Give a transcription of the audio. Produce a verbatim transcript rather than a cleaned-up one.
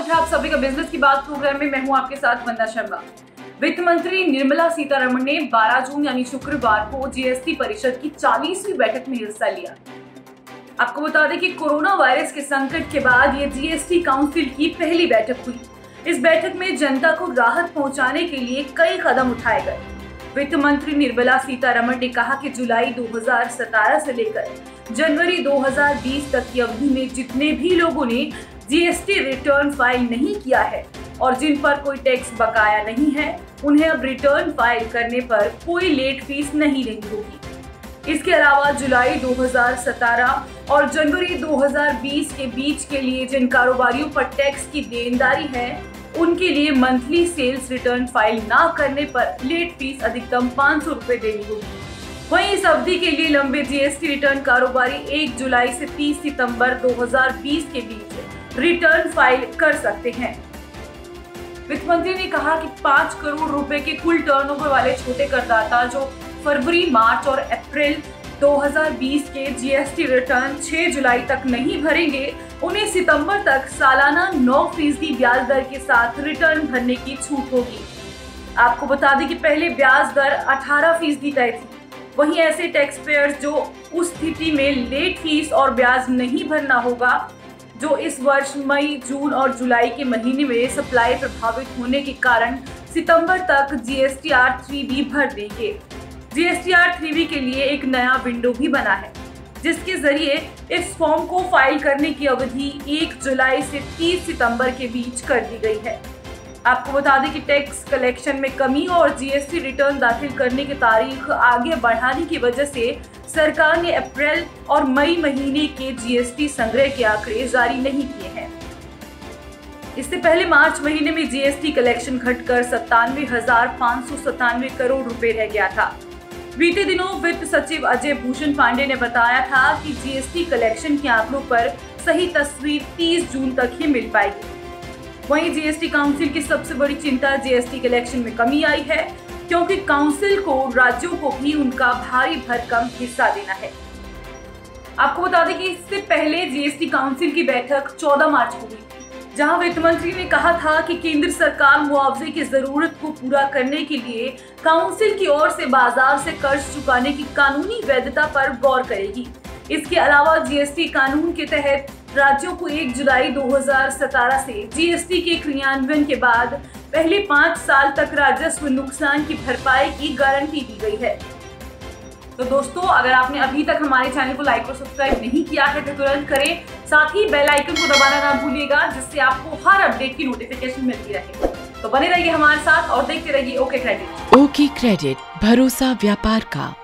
स्वागत है आप सभी का बिजनेस की बात प्रोग्राम में। मैं हूं आपके साथ बंदा शर्मा। वित्त मंत्री निर्मला सीतारमण ने बारह जून यानी शुक्रवार को जीएसटी परिषद की चालीसवीं बैठक में हिस्सा लिया। आपको बता दें कि कोरोना वायरस के संकट के बाद ये जीएसटी काउंसिल की पहली बैठक हुई। इस बैठक में जनता को राहत पहुँचाने के लिए कई कदम उठाए गए। वित्त मंत्री निर्मला सीतारमण ने कहा कि जुलाई दो हज़ार सत्रह से लेकर जनवरी दो हज़ार बीस तक की अवधि में जितने भी लोगों ने जीएसटी रिटर्न फाइल नहीं किया है और जिन पर कोई टैक्स बकाया नहीं है, उन्हें अब रिटर्न फाइल करने पर कोई लेट फीस नहीं देनी होगी। इसके अलावा जुलाई दो हज़ार सत्रह और जनवरी दो हज़ार बीस के बीच के लिए जिन कारोबारियों पर टैक्स की देनदारी है, उनके लिए मंथली सेल्स रिटर्न फाइल ना करने पर लेट फीस अधिकतम पाँच सौ रुपये देनी होगी। वहीं इस अवधि के लिए लंबे जीएसटी रिटर्न कारोबारी एक जुलाई से तीस सितंबर दो हज़ार बीस के बीच रिटर्न फाइल कर सकते हैं। वित्त मंत्री ने कहा कि पाँच करोड़ रुपए के कुल टर्नओवर वाले छोटे करदाता जो फरवरी, मार्च और अप्रैल दो हज़ार बीस के जीएसटी रिटर्न छह जुलाई तक नहीं भरेंगे, उन्हें सितंबर तक सालाना नौ फीसदी ब्याज दर के साथ रिटर्न भरने की छूट होगी। आपको बता दें कि पहले ब्याज दर अठारह फीसदी तय थी। वहीं ऐसे टैक्स पेयर्स जो उस स्थिति में लेट फीस और ब्याज नहीं भरना होगा, जो इस वर्ष मई, जून और जुलाई के महीने में सप्लाई प्रभावित होने के कारण सितंबर तक G S T R three B भर देंगे। G S T R three B के लिए एक नया विंडो भी बना है, जिसके जरिए इस फॉर्म को फाइल करने की अवधि एक जुलाई से तीस सितंबर के बीच कर दी गई है। आपको बता दें कि टैक्स कलेक्शन में कमी और जीएसटी रिटर्न दाखिल करने की तारीख आगे बढ़ाने की वजह से सरकार ने अप्रैल और मई महीने के जीएसटी संग्रह के आंकड़े जारी नहीं किए हैं। इससे पहले मार्च महीने में जीएसटी कलेक्शन घटकर सत्तानवे हजार पाँच सौ सत्तानवे करोड़ रुपए रह गया था। बीते दिनों वित्त सचिव अजय भूषण पांडे ने बताया था कि जीएसटी कलेक्शन के आंकड़ों पर सही तस्वीर तीस जून तक ही मिल पाएगी। वहीं जीएसटी काउंसिल की सबसे बड़ी चिंता जीएसटी कलेक्शन में कमी आई है, क्योंकि काउंसिल को राज्यों को भी उनका भारी भरकम हिस्सा देना है। आपको बता दें कि इससे पहले जीएसटी काउंसिल की बैठक चौदह मार्च को हुई, जहां वित्त मंत्री ने कहा था कि केंद्र सरकार मुआवजे की जरूरत को पूरा करने के लिए काउंसिल की ओर से बाजार से कर्ज चुकाने की कानूनी वैधता पर गौर करेगी। इसके अलावा जीएसटी कानून के तहत राज्यों को एक जुलाई दो हज़ार सत्रह से जीएसटी के क्रियान्वयन के बाद पहले पाँच साल तक राजस्व नुकसान की भरपाई की गारंटी दी गई है। तो दोस्तों, अगर आपने अभी तक हमारे चैनल को लाइक और सब्सक्राइब नहीं किया है तो तुरंत करें। साथ ही बेल आइकन को दबाना ना भूलिएगा, जिससे आपको हर अपडेट की नोटिफिकेशन मिलती रहे। तो बने रहिए हमारे साथ और देखते रहिए ओके क्रेडिट। ओके क्रेडिट, भरोसा व्यापार का।